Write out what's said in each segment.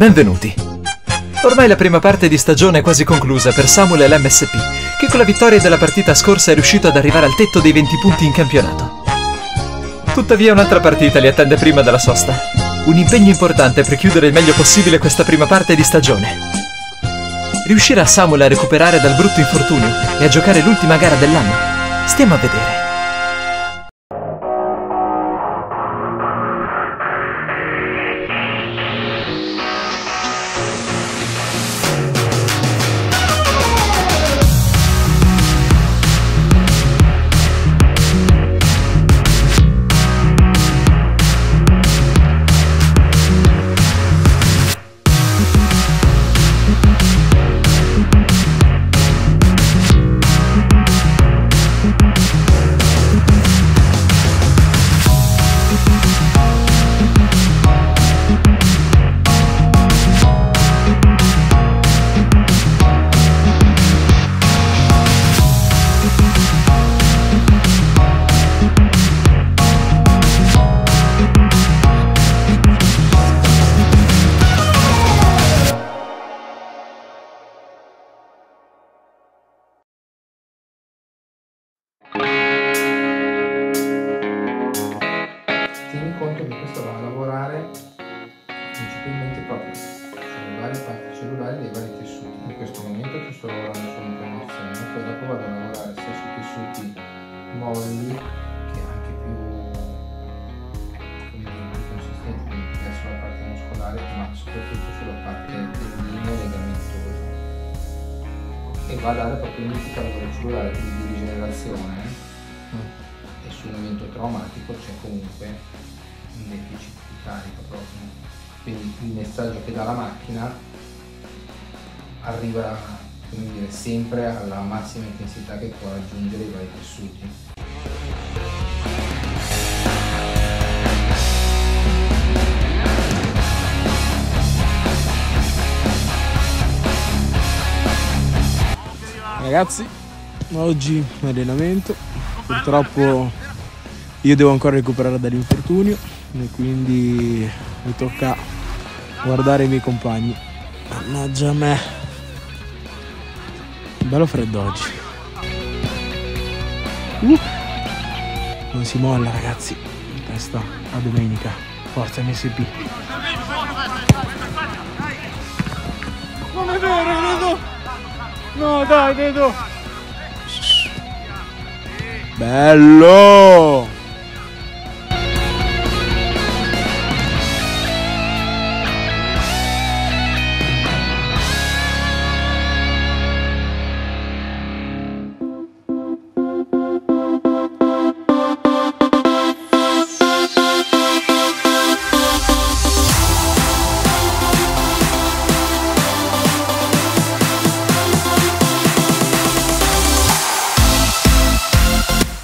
Benvenuti! Ormai la prima parte di stagione è quasi conclusa per Samuel e l'MSP, che con la vittoria della partita scorsa è riuscito ad arrivare al tetto dei 20 punti in campionato. Tuttavia un'altra partita li attende prima della sosta. Un impegno importante per chiudere il meglio possibile questa prima parte di stagione. Riuscirà Samuel a recuperare dal brutto infortunio e a giocare l'ultima gara dell'anno? Stiamo a vedere. Va a dare proprio un indicatore cellulare, quindi di rigenerazione, e sul momento traumatico c'è comunque un deficit di carica proprio. Quindi il messaggio che dà la macchina arriva, come dire, sempre alla massima intensità che può raggiungere i vari tessuti. Ragazzi, oggi allenamento, purtroppo io devo ancora recuperare dall'infortunio e quindi mi tocca guardare i miei compagni. Mannaggia me, bello freddo oggi. Non si molla ragazzi, resta a domenica, forza MSP. Non è vero, credo! No, dai, vedo! Bello!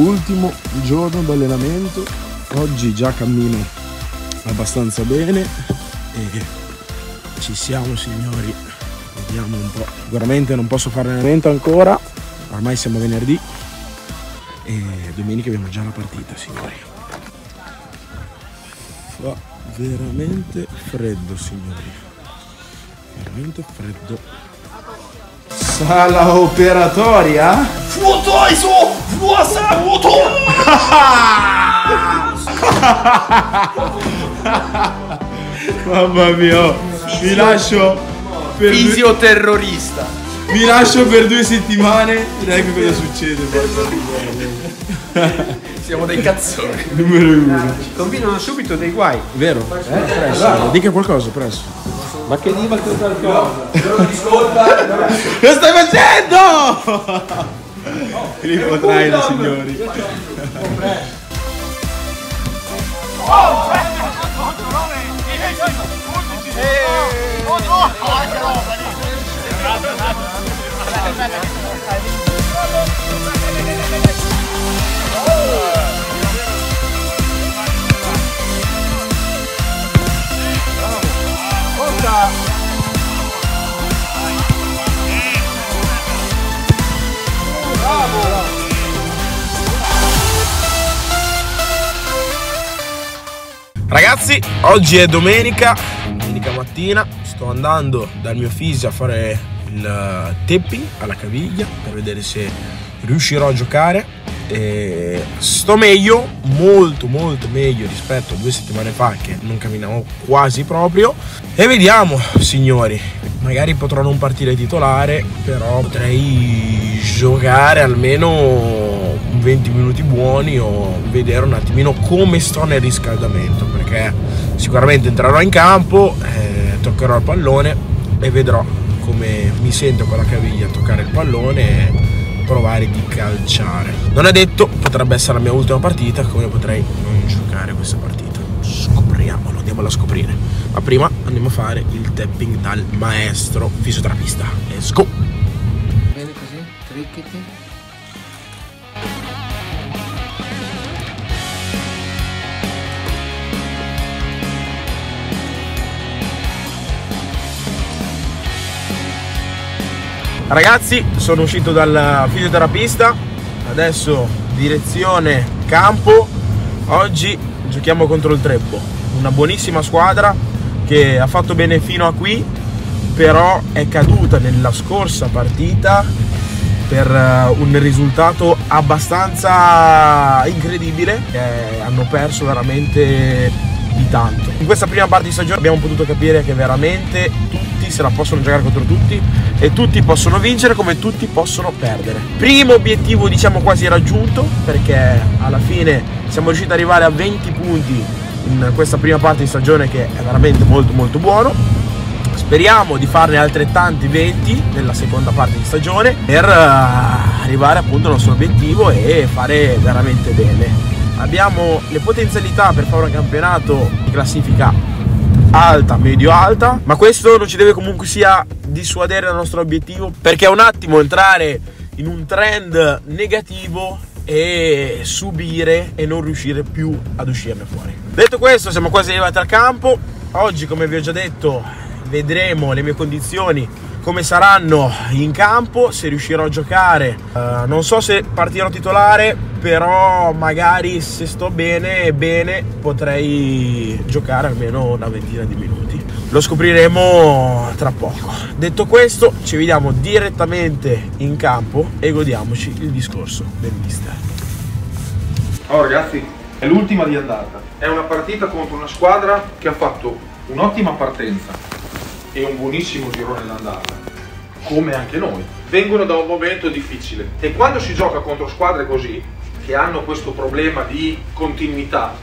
Ultimo giorno d'allenamento, oggi già cammino abbastanza bene e ci siamo signori, vediamo un po'. Sicuramente non posso fare allenamento ancora, ormai siamo venerdì e domenica abbiamo già la partita signori. Fa veramente freddo signori, veramente freddo. Sala operatoria? Fuotoiso! Mamma mia, vi lascio per fisioterrorista. Vi lascio per 2 settimane ed ecco cosa succede. Siamo dei cazzoni. Numero 1. Combinano subito dei guai. Vero? Presso. Allora, dica qualcosa, presso. Ma che diva che qualcosa? Lo stai facendo? Filippo Traina signori. Ragazzi, oggi è domenica mattina, sto andando dal mio fisio a fare il tapping alla caviglia per vedere se riuscirò a giocare e sto meglio, molto meglio rispetto a 2 settimane fa che non camminavo quasi proprio. E vediamo, signori, magari potrò non partire titolare, però potrei giocare almeno 20 minuti buoni o vedere un attimino come sto nel riscaldamento, perché sicuramente entrerò in campo, toccherò il pallone e vedrò come mi sento con la caviglia a toccare il pallone e provare di calciare. Non è detto, potrebbe essere la mia ultima partita, come potrei non giocare questa partita. Scopriamolo, andiamolo a scoprire, ma prima andiamo a fare il tapping dal maestro fisioterapista. Let's go! Bene così, tricchiti. Ragazzi, sono uscito dal fisioterapista, adesso direzione campo. Oggi giochiamo contro il Trebbo, una buonissima squadra che ha fatto bene fino a qui, però è caduta nella scorsa partita per un risultato abbastanza incredibile. Hanno perso veramente di tanto. In questa prima parte di stagione abbiamo potuto capire che veramente tutti se la possono giocare contro tutti e tutti possono vincere come tutti possono perdere. Primo obiettivo, diciamo, quasi raggiunto, perché alla fine siamo riusciti ad arrivare a 20 punti in questa prima parte di stagione, che è veramente molto buono. Speriamo di farne altrettanti 20 nella seconda parte di stagione per arrivare appunto al nostro obiettivo e fare veramente bene. Abbiamo le potenzialità per fare un campionato di classifica alta, medio alta, ma questo non ci deve comunque sia dissuadere dal nostro obiettivo, perché è un attimo entrare in un trend negativo e subire e non riuscire più ad uscirne fuori. Detto questo, siamo quasi arrivati al campo. Oggi, come vi ho già detto, vedremo le mie condizioni come saranno in campo, se riuscirò a giocare. Non so se partirò titolare, però magari se sto bene potrei giocare almeno una ventina di minuti. Lo scopriremo tra poco. Detto questo, ci vediamo direttamente in campo e godiamoci il discorso del mister. Oh ragazzi, è l'ultima di andata. È una partita contro una squadra che ha fatto un'ottima partenza e un buonissimo girone d'andata, come anche noi. Vengono da un momento difficile e quando si gioca contro squadre così, che hanno questo problema di continuità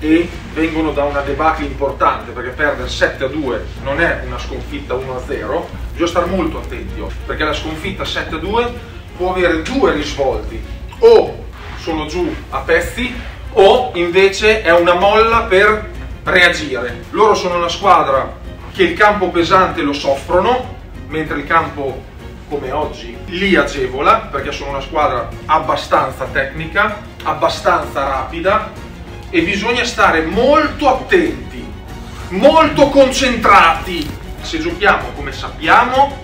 e vengono da una debacle importante, perché perdere 7-2 non è una sconfitta 1-0, bisogna stare molto attenti, perché la sconfitta 7-2 può avere 2 risvolti: o sono giù a pezzi, o invece è una molla per reagire. Loro sono una squadra che il campo pesante lo soffrono, mentre il campo come oggi li agevola, perché sono una squadra abbastanza tecnica, abbastanza rapida, e bisogna stare molto attenti, molto concentrati. Se giochiamo come sappiamo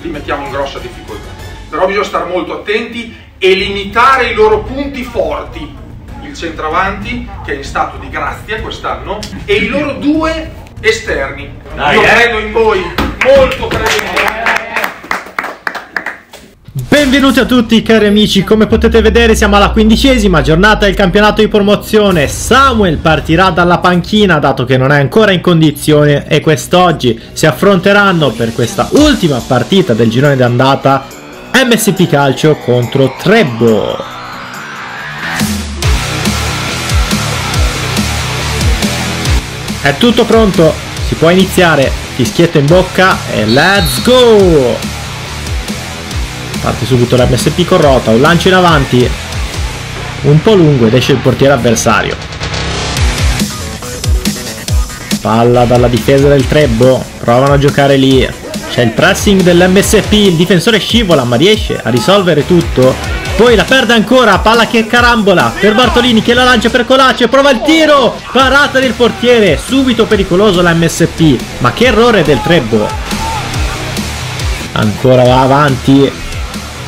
li mettiamo in grossa difficoltà, però bisogna stare molto attenti e limitare i loro punti forti, il centravanti che è in stato di grazia quest'anno e i loro 2 esterni. Dai, io credo in voi, molto credo in voi. Benvenuti a tutti cari amici, come potete vedere siamo alla 15ª giornata del campionato di promozione. Samuel partirà dalla panchina dato che non è ancora in condizione e quest'oggi si affronteranno per questa ultima partita del girone d'andata MSP Calcio contro Trebbo. È tutto pronto, si può iniziare, fischietto in bocca e let's go! Parte subito la MSP con Rota, un lancio in avanti, un po' lungo ed esce il portiere avversario. Palla dalla difesa del Trebbo, provano a giocare lì, c'è il pressing dell'MSP, il difensore scivola ma riesce a risolvere tutto, poi la perde ancora, palla che carambola per Bartolini che la lancia per Colace, prova il tiro, parata del portiere, subito pericoloso la MSP, ma che errore del Trebbo. Ancora va avanti,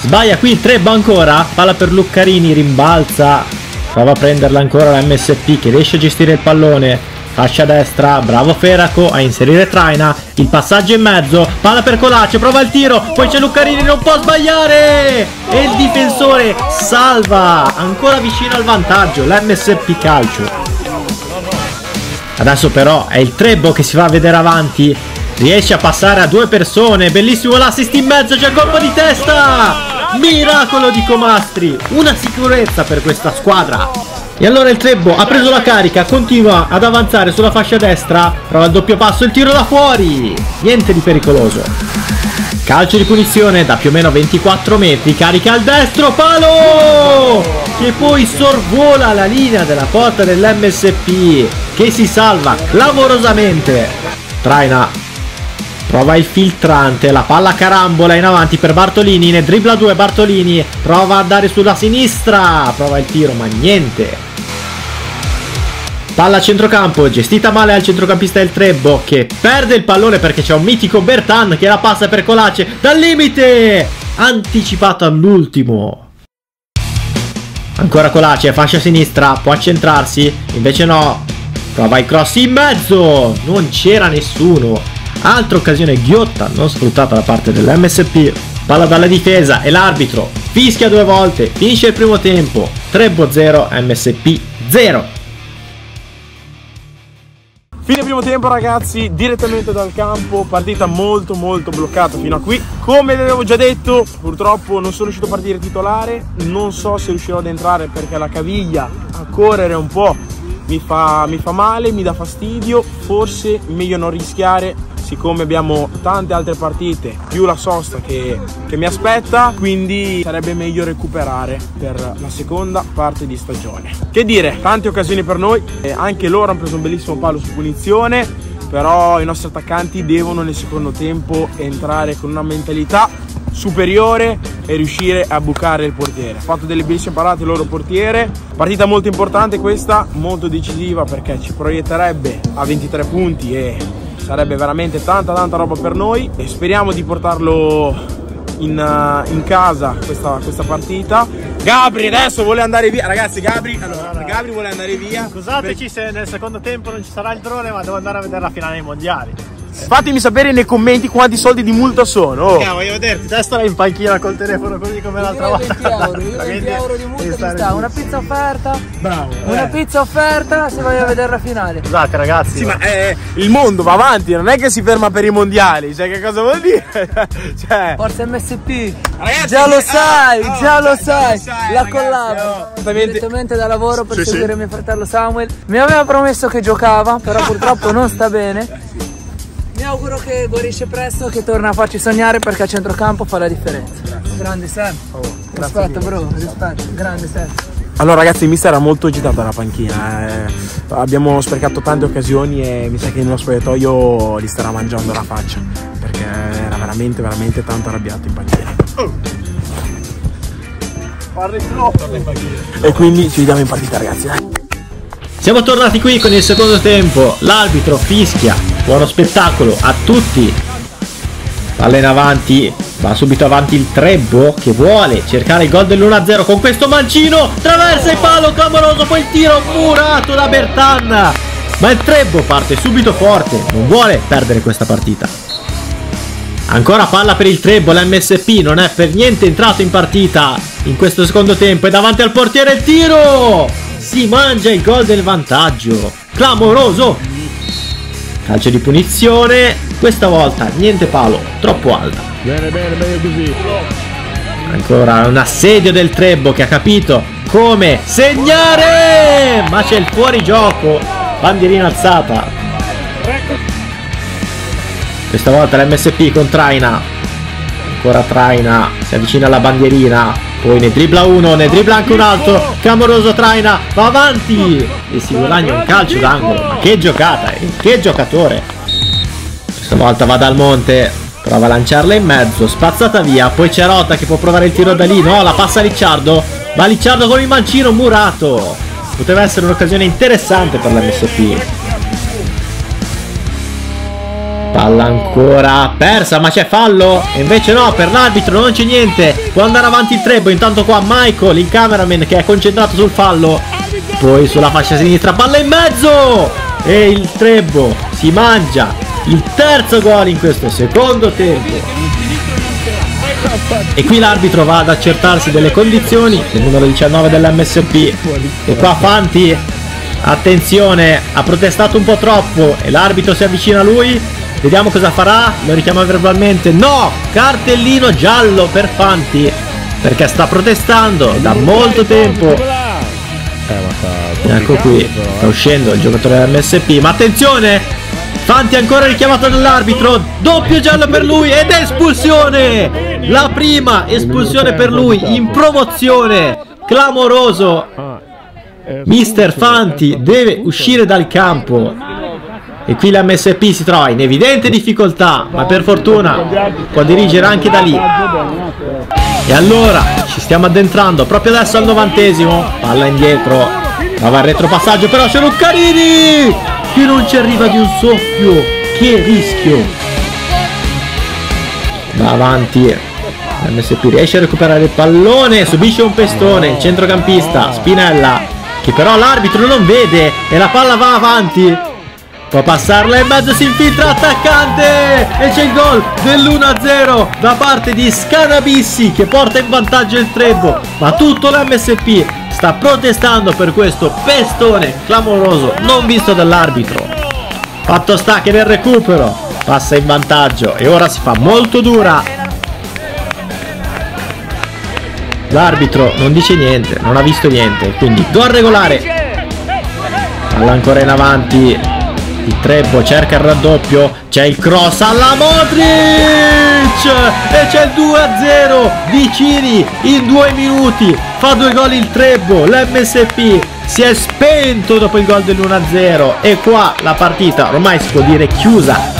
sbaglia qui il Trebbo ancora, palla per Luccarini, rimbalza, prova a prenderla ancora la MSP che riesce a gestire il pallone, Fascia destra, bravo Feraco a inserire Traina, il passaggio in mezzo, palla per Colace, prova il tiro, poi c'è Luccarini, non può sbagliare e il difensore salva, ancora vicino al vantaggio l'MSP calcio. Adesso però è il Trebbo che si va a vedere avanti, riesce a passare a due persone, bellissimo l'assist in mezzo, c'è il colpo di testa, miracolo di Comastri, una sicurezza per questa squadra. E allora il Trebbo ha preso la carica, continua ad avanzare sulla fascia destra, prova il doppio passo, il tiro da fuori, niente di pericoloso. Calcio di punizione da più o meno 24 metri, carica al destro, palo! Che poi sorvola la linea della porta dell'MSP, che si salva clamorosamente. Traina prova il filtrante, la palla carambola in avanti per Bartolini, ne dribbla due Bartolini, prova a dare sulla sinistra, prova il tiro ma niente. Palla a centrocampo, gestita male al centrocampista del Trebbo che perde il pallone perché c'è un mitico Bertan che la passa per Colace dal limite, anticipato all'ultimo. Ancora Colace, fascia sinistra, può accentrarsi, invece no, prova il cross in mezzo, non c'era nessuno. Altra occasione ghiotta non sfruttata da parte dell'MSP, palla dalla difesa e l'arbitro fischia due volte, finisce il primo tempo, Trebbo 0 MSP 0. Fine primo tempo ragazzi, direttamente dal campo, partita molto molto bloccata fino a qui. Come vi avevo già detto, purtroppo non sono riuscito a partire titolare, non so se riuscirò ad entrare perché la caviglia a correre un po' mi fa male, mi dà fastidio, forse meglio non rischiare siccome abbiamo tante altre partite, più la sosta che mi aspetta, quindi sarebbe meglio recuperare per la seconda parte di stagione. Che dire, tante occasioni per noi, anche loro hanno preso un bellissimo palo su punizione, però i nostri attaccanti devono nel secondo tempo entrare con una mentalità superiore e riuscire a bucare il portiere. Ha fatto delle bellissime parate il loro portiere, partita molto importante questa, molto decisiva perché ci proietterebbe a 23 punti e sarebbe veramente tanta roba per noi e speriamo di portarlo in casa questa partita. Gabri adesso vuole andare via, ragazzi. Gabri vuole andare via. Scusateci se nel secondo tempo non ci sarà il drone, ma devo andare a vedere la finale dei mondiali. Fatemi sapere nei commenti quanti soldi di multa sono. Voglio vederti. Te starai in panchina col telefono così come l'altra volta. 20 euro di multa ci sta. Una pizza offerta. Bravo. Una pizza offerta se voglio vedere la finale. Scusate ragazzi. Sì, ma il mondo va avanti, non è che si ferma per i mondiali. Cioè, che cosa vuol dire? Cioè... Forza MSP. Ragazzi, già lo sai, già lo sai. La collab. Direttamente da lavoro per seguire mio fratello Samuel. Mi aveva promesso che giocava, però purtroppo non sta bene. Mi auguro che guarisce presto e che torna a farci sognare perché a centrocampo fa la differenza. Grazie. Grande Sam. Oh, rispetto bro, rispetto. Grande Sam. Allora ragazzi, il mister era molto agitato alla panchina. Abbiamo sprecato tante occasioni e mi sa che il nostro spogliatoio gli starà mangiando la faccia perché era veramente tanto arrabbiato in panchina. E quindi ci vediamo in partita ragazzi. Siamo tornati qui con il secondo tempo, l'arbitro fischia, buono spettacolo a tutti, palla in avanti, va subito avanti il Trebbo che vuole cercare il gol dell'1-0 con questo mancino, traversa il palo clamoroso, poi il tiro murato da Bertan, ma il Trebbo parte subito forte, non vuole perdere questa partita. Ancora palla per il Trebbo, l'MSP non è per niente entrato in partita in questo secondo tempo e davanti al portiere il tiro! Si mangia il gol del vantaggio, clamoroso. Calcio di punizione, questa volta niente palo, troppo alta. Bene così. Ancora un assedio del Trebbo che ha capito come segnare, ma c'è il fuorigioco, bandierina alzata. Questa volta l'MSP con Traina, ancora Traina, si avvicina alla bandierina. Poi ne dribbla uno, ne dribbla anche un altro, clamoroso Traina, va avanti e si guadagna un calcio d'angolo, ma che giocata e che giocatore. Questa volta va Dalmonte, prova a lanciarla in mezzo, spazzata via, poi c'è Rota che può provare il tiro da lì, no, la passa Ricciardo, ma Ricciardo con il mancino murato, poteva essere un'occasione interessante per la MSP. Palla ancora persa, ma c'è fallo e invece no, per l'arbitro non c'è niente, può andare avanti il Trebbo, intanto qua Michael, il cameraman che è concentrato sul fallo, poi sulla fascia sinistra, palla in mezzo, e il Trebbo si mangia il terzo gol in questo secondo tempo. E qui l'arbitro va ad accertarsi delle condizioni, il numero 19 dell'MSP. E qua Fanti, attenzione, ha protestato un po' troppo e l'arbitro si avvicina a lui. Vediamo cosa farà, lo richiama verbalmente. No, cartellino giallo per Fanti, perché sta protestando da molto tempo. Ecco qui, sta uscendo il giocatore dell'MSP, ma attenzione! Fanti ancora richiamato dall'arbitro, doppio giallo per lui ed espulsione! La prima espulsione per lui in promozione, clamoroso. Mister Fanti deve uscire dal campo e qui la MSP si trova in evidente difficoltà, ma per fortuna può dirigere anche da lì. E allora ci stiamo addentrando proprio adesso al 90°, palla indietro, ma va il retropassaggio, però c'è Luccarini! Qui non ci arriva di un soffio, che rischio! Va avanti, MSP riesce a recuperare il pallone, subisce un pestone, il centrocampista Spinella, che però l'arbitro non vede e la palla va avanti, può passarla in mezzo, si infiltra attaccante e c'è il gol dell'1-0 da parte di Scanabissi che porta in vantaggio il Trebbo, ma tutto l'MSP sta protestando per questo pestone clamoroso non visto dall'arbitro. Fatto sta che nel recupero passa in vantaggio e ora si fa molto dura. L'arbitro non dice niente, non ha visto niente, quindi gol regolare. Palla ancora in avanti, il Trebbo cerca il raddoppio, c'è il cross alla Modric e c'è il 2-0 vicini in 2 minuti, fa 2 gol il Trebbo. L'MSP si è spento dopo il gol dell'1-0 e qua la partita ormai si può dire chiusa.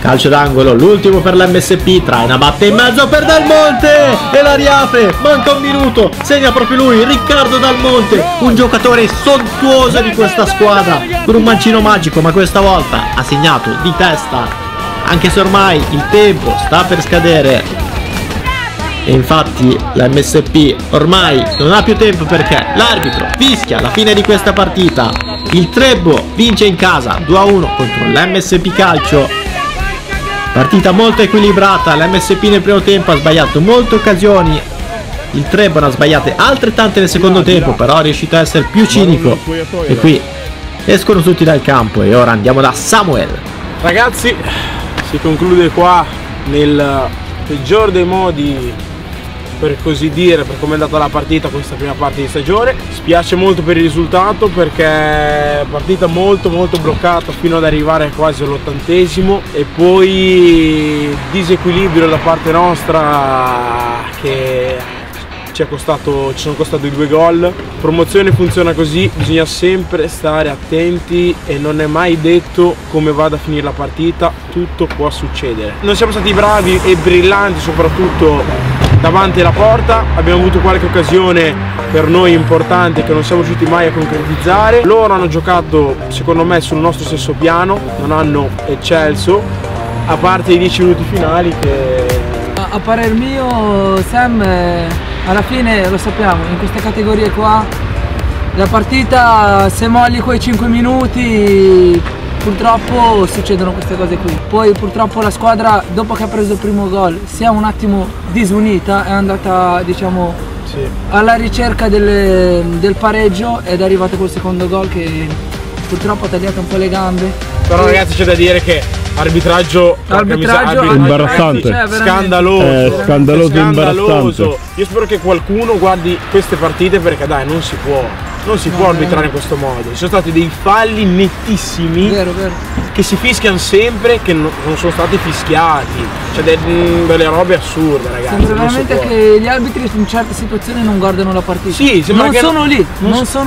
Calcio d'angolo, l'ultimo per l'MSP, Traina batte in mezzo per Dalmonte e la riapre, manca 1 minuto, segna proprio lui, Ricciardo Dalmonte, un giocatore sontuoso di questa squadra, con un mancino magico, ma questa volta ha segnato di testa, anche se ormai il tempo sta per scadere. E infatti l'MSP ormai non ha più tempo perché l'arbitro fischia la fine di questa partita. Il Trebbo vince in casa 2-1 contro l'MSP Calcio. Partita molto equilibrata, l'MSP nel primo tempo ha sbagliato molte occasioni, il Trebbo ne ha sbagliate altrettante nel secondo tempo, però è riuscito a essere più cinico. E qui escono tutti dal campo e ora andiamo da Samuel. Ragazzi, si conclude qua nel peggior dei modi, per così dire, per come è andata la partita questa prima parte di stagione. Spiace molto per il risultato perché partita molto bloccata fino ad arrivare quasi all'80° e poi disequilibrio da parte nostra che ci sono costati 2 gol. Promozione funziona così, bisogna sempre stare attenti e non è mai detto come vada a finire la partita, tutto può succedere. Non siamo stati bravi e brillanti soprattutto davanti alla porta, abbiamo avuto qualche occasione per noi importante che non siamo riusciti mai a concretizzare. Loro hanno giocato secondo me sul nostro stesso piano, non hanno eccelso, a parte i 10 minuti finali che... A parer mio, Sam, alla fine lo sappiamo, in queste categorie qua la partita se molli quei 5 minuti purtroppo succedono queste cose qui. Poi purtroppo la squadra, dopo che ha preso il primo gol, si è un attimo disunita, è andata diciamo sì, alla ricerca del pareggio ed è arrivato col secondo gol che purtroppo ha tagliato un po' le gambe. Però ragazzi c'è da dire che arbitraggio imbarazzante, cioè, scandaloso, imbarazzante. Io spero che qualcuno guardi queste partite perché dai, non si può arbitrare in questo modo. Ci sono stati dei falli nettissimi, vero. Che si fischiano sempre, che non sono stati fischiati, cioè delle robe assurde, ragazzi. Sembra veramente che gli arbitri in certe situazioni non guardano la partita. Sì, sembra che non sono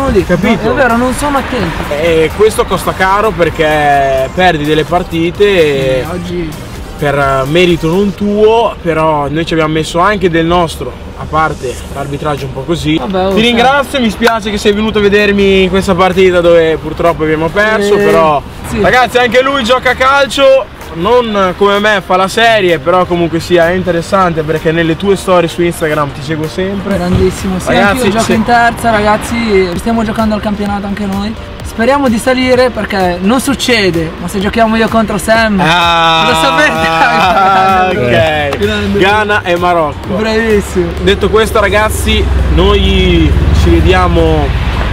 lì, capito? No, è vero, non sono attenti. E questo costa caro perché perdi delle partite oggi per merito non tuo, però noi ci abbiamo messo anche del nostro, a parte l'arbitraggio un po' così. Vabbè, ti ringrazio, mi spiace che sei venuto a vedermi in questa partita dove purtroppo abbiamo perso, però sì, ragazzi anche lui gioca a calcio non come me fa la serie, però comunque sia interessante perché nelle tue storie su Instagram ti seguo sempre. Grandissimo, sì, ragazzi, io gioco in terza, ragazzi, stiamo giocando al campionato anche noi. Speriamo di salire perché non succede, ma se giochiamo io contro Sam, lo sapete. Ok, Ghana e Marocco. Bravissimo. Detto questo, ragazzi, noi ci vediamo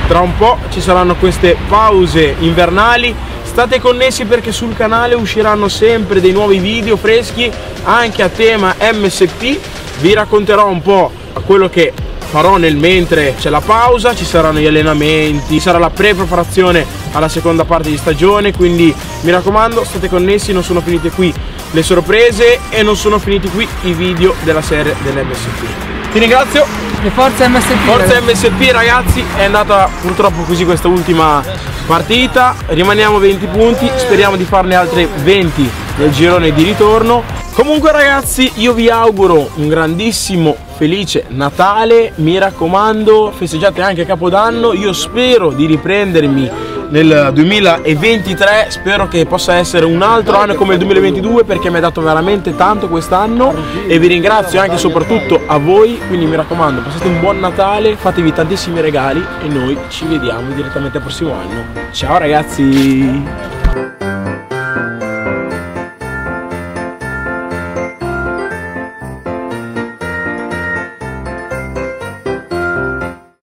tra un po', ci saranno queste pause invernali. State connessi perché sul canale usciranno sempre dei nuovi video freschi anche a tema MSP. Vi racconterò un po' quello che farò nel mentre c'è la pausa, ci saranno gli allenamenti, sarà la pre-preparazione alla seconda parte di stagione, quindi mi raccomando, state connessi, non sono finite qui le sorprese e non sono finiti qui i video della serie dell'MSP. Ti ringrazio e forza MSP! Forza MSP, ragazzi, è andata purtroppo così questa ultima partita, rimaniamo 20 punti, speriamo di farne altre 20 nel girone di ritorno. Comunque, ragazzi, io vi auguro un grandissimo felice Natale, mi raccomando, festeggiate anche Capodanno, io spero di riprendermi nel 2023, spero che possa essere un altro anno come il 2022 perché mi ha dato veramente tanto quest'anno e vi ringrazio anche e soprattutto a voi, quindi mi raccomando, passate un buon Natale, fatevi tantissimi regali e noi ci vediamo direttamente al prossimo anno. Ciao, ragazzi!